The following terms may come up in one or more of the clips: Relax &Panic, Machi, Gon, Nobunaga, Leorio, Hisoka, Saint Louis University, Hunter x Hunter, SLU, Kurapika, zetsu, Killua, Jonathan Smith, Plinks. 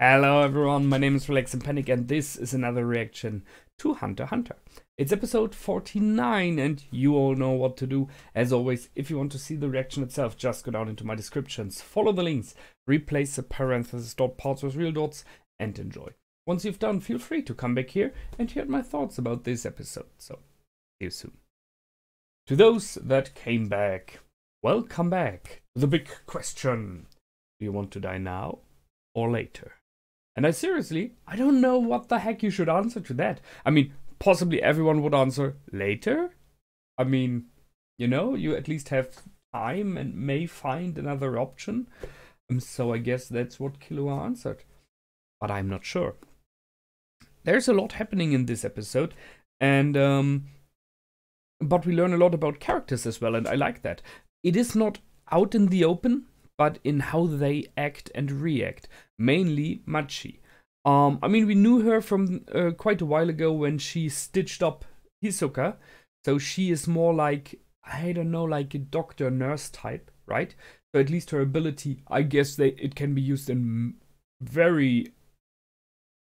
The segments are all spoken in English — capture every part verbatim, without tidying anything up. Hello everyone, my name is Relax and Panic and this is another reaction to Hunter x Hunter. It's episode forty-nine and you all know what to do. As always, if you want to see the reaction itself, just go down into my descriptions, follow the links, replace the parentheses dot parts with real dots and enjoy. Once you've done, feel free to come back here and hear my thoughts about this episode. So, see you soon. To those that came back, welcome back. The big question. Do you want to die now or later? And I seriously, I don't know what the heck you should answer to that. I mean, possibly everyone would answer later. I mean, you know, you at least have time and may find another option. Um, so I guess that's what Killua answered. But I'm not sure. There's a lot happening in this episode. And, um, but we learn a lot about characters as well. And I like that. It is not out in the open, but in how they act and react. Mainly Machi. Um, I mean, we knew her from uh, quite a while ago when she stitched up Hisoka. So she is more like, I don't know, like a doctor nurse type, right? So at least her ability, I guess they it can be used in very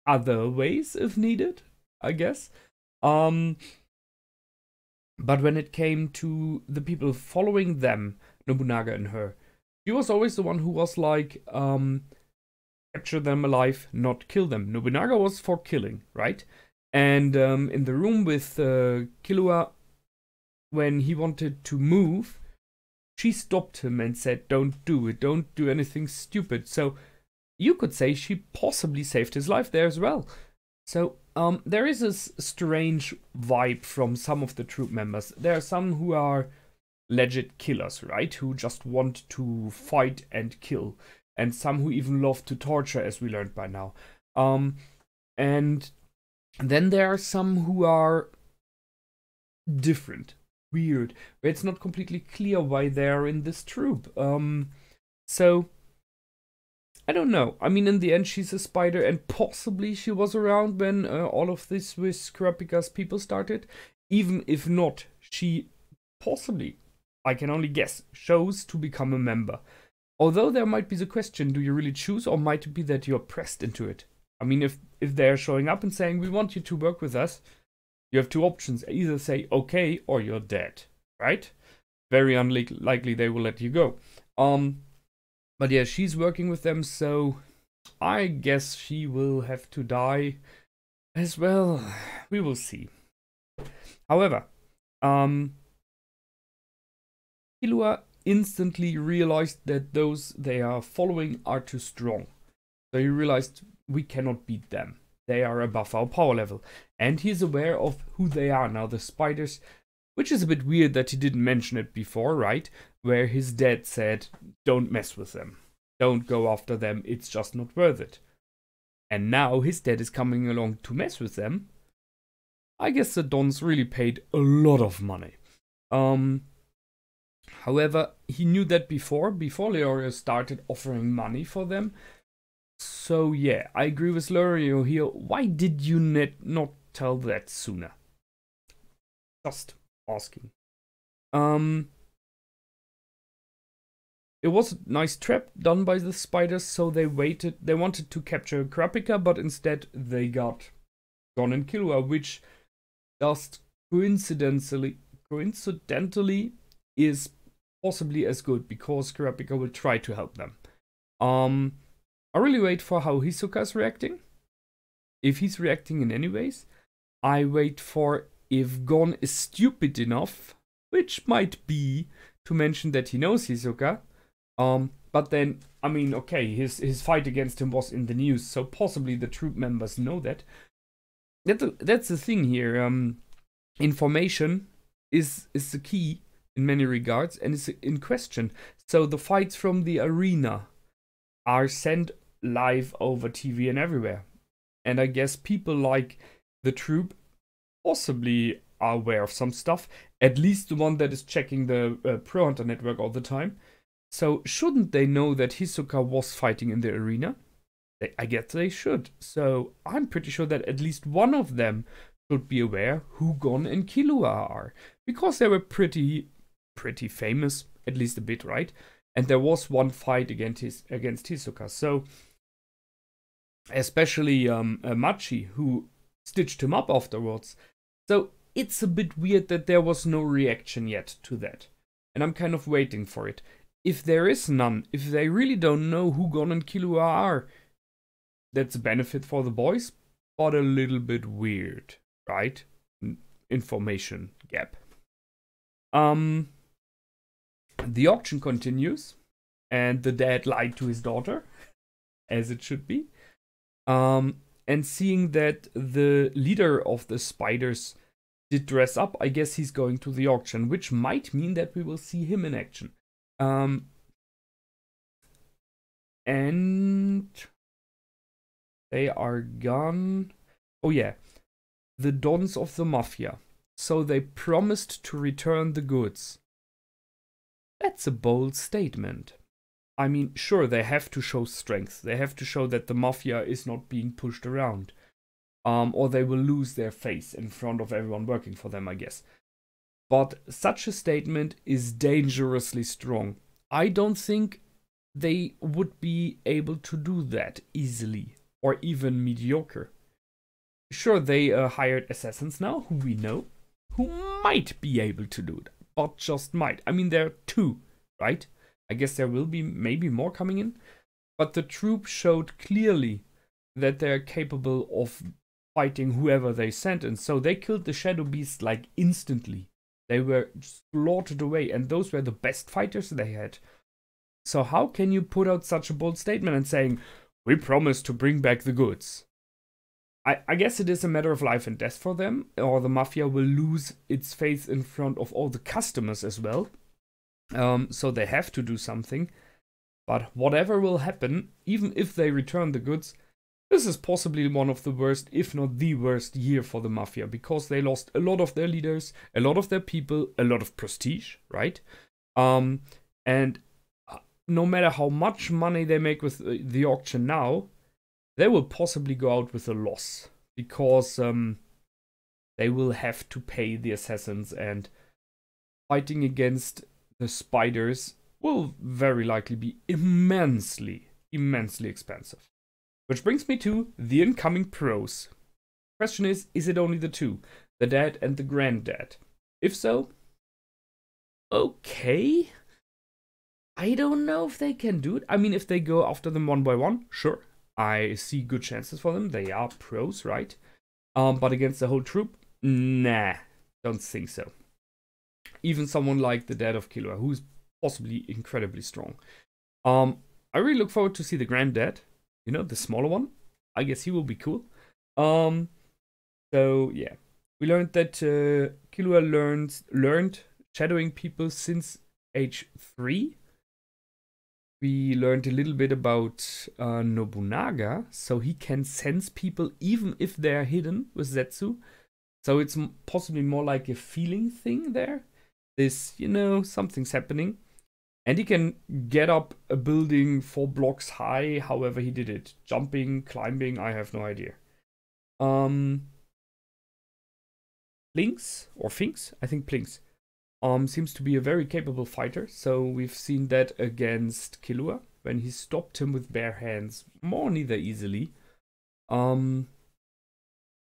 other ways if needed, I guess. Um, but when it came to the people following them, Nobunaga and her, she was always the one who was like, um, capture them alive, not kill them. Nobunaga was for killing, right? And um, in the room with uh, Killua, when he wanted to move, she stopped him and said, don't do it, don't do anything stupid. So you could say she possibly saved his life there as well. So um, there is a strange vibe from some of the troop members. There are some who are legit killers, right? Who just want to fight and kill. And some who even love to torture, as we learned by now. Um, and then there are some who are different, weird. It's not completely clear why they're in this troop. Um, so, I don't know. I mean, in the end, she's a spider. And possibly she was around when uh, all of this with Kurapika's people started. Even if not, she possibly, I can only guess, chose to become a member. Although there might be the question, do you really choose, or might it be that you're pressed into it? I mean, if, if they're showing up and saying, we want you to work with us, you have two options. Either say, okay, or you're dead, right? Very unlikely they will let you go. Um, but yeah, she's working with them, so I guess she will have to die as well. We will see. However, um... Killua instantly realized that those they are following are too strong. So he realized we cannot beat them. They are above our power level. And he is aware of who they are now, the spiders. Which is a bit weird that he didn't mention it before, right? Where his dad said, don't mess with them. Don't go after them. It's just not worth it. And now his dad is coming along to mess with them. I guess the Dons really paid a lot of money. Um... However, he knew that before, before Leorio started offering money for them. So yeah, I agree with Leorio here. Why did you net not tell that sooner? Just asking. Um, it was a nice trap done by the spiders, so they waited. They wanted to capture Kurapika, but instead they got Gon and Killua, which just coincidentally, coincidentally is possibly as good, because Kurapika will try to help them. Um, I really wait for how Hisoka is reacting. If he's reacting in any ways. I wait for if Gon is stupid enough, which might be, to mention that he knows Hisoka. Um, but then, I mean, okay, his, his fight against him was in the news, so possibly the troop members know that. That's the, that's the thing here. Um, information is, is the key in many regards, and it's in question. So the fights from the arena are sent live over T V and everywhere. And I guess people like the troop possibly are aware of some stuff, at least the one that is checking the uh, Pro Hunter network all the time. So shouldn't they know that Hisoka was fighting in the arena? They, I guess they should. So I'm pretty sure that at least one of them should be aware who Gon and Killua are, because they were pretty pretty famous, at least a bit, right? And there was one fight against his against Hisoka. So especially um, uh, Machi, who stitched him up afterwards. So it's a bit weird that there was no reaction yet to that. And I'm kind of waiting for it. If there is none, if they really don't know who Gon and Killua are, that's a benefit for the boys, but a little bit weird, right? Information gap. Um, the auction continues, and the dad lied to his daughter, as it should be. Um, and seeing that the leader of the spiders did dress up, I guess he's going to the auction, which might mean that we will see him in action. Um, and they are gone. Oh yeah, the dons of the mafia. So they promised to return the goods. That's a bold statement. I mean, sure, they have to show strength. They have to show that the mafia is not being pushed around. Um, or they will lose their face in front of everyone working for them, I guess. But such a statement is dangerously strong. I don't think they would be able to do that easily, or even mediocre. Sure, they uh, hired assassins now, who we know, who might be able to do it, but just might. I mean, there are two, right? I guess there will be maybe more coming in. But the troop showed clearly that they are capable of fighting whoever they sent, and so they killed the shadow beast like instantly. They were slaughtered away, and those were the best fighters they had. So how can you put out such a bold statement and saying, we promise to bring back the goods? I, I guess it is a matter of life and death for them, or the mafia will lose its faith in front of all the customers as well. Um, so they have to do something. But whatever will happen, even if they return the goods, this is possibly one of the worst, if not the worst, year for the mafia, because they lost a lot of their leaders, a lot of their people, a lot of prestige, right? Um, and no matter how much money they make with the auction now, they will possibly go out with a loss, because um, they will have to pay the assassins, and fighting against the spiders will very likely be immensely, immensely expensive. Which brings me to the incoming pros. Question is, is it only the two? The dad and the granddad? If so, okay. I don't know if they can do it. I mean, if they go after them one by one, sure. I see good chances for them. They are pros, right? Um, but against the whole troop? Nah, don't think so. Even someone like the dad of Killua, who's possibly incredibly strong. Um, I really look forward to see the granddad. You know, the smaller one. I guess he will be cool. Um, so, yeah. We learned that uh, Killua learned, learned shadowing people since age three. We learned a little bit about uh, Nobunaga. So he can sense people even if they are hidden with zetsu. So it's possibly more like a feeling thing there. This, you know, something's happening. And he can get up a building four blocks high, however he did it. Jumping, climbing, I have no idea. Um, Plinks, or Finks, I think Plinks, um, seems to be a very capable fighter. So we've seen that against Killua, when he stopped him with bare hands, more neither easily. Um,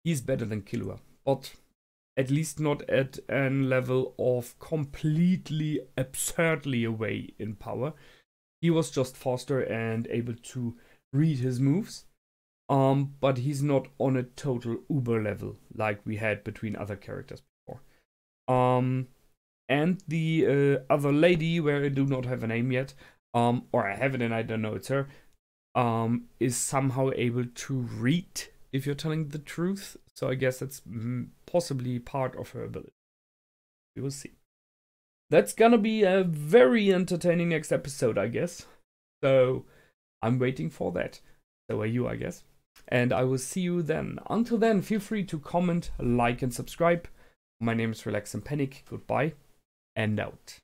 he's better than Killua, but at least not at a level of completely absurdly away in power. He was just faster and able to read his moves. Um, but he's not on a total uber level like we had between other characters before. Um, and the uh, other lady, where I do not have a name yet, um, or I have it and I don't know it's her, um, is somehow able to read if you're telling the truth. So I guess that's possibly part of her ability. We will see. That's gonna be a very entertaining next episode, I guess. So I'm waiting for that. So are you, I guess. And I will see you then. Until then, feel free to comment, like, and subscribe. My name is Relax and Panic. Goodbye and out.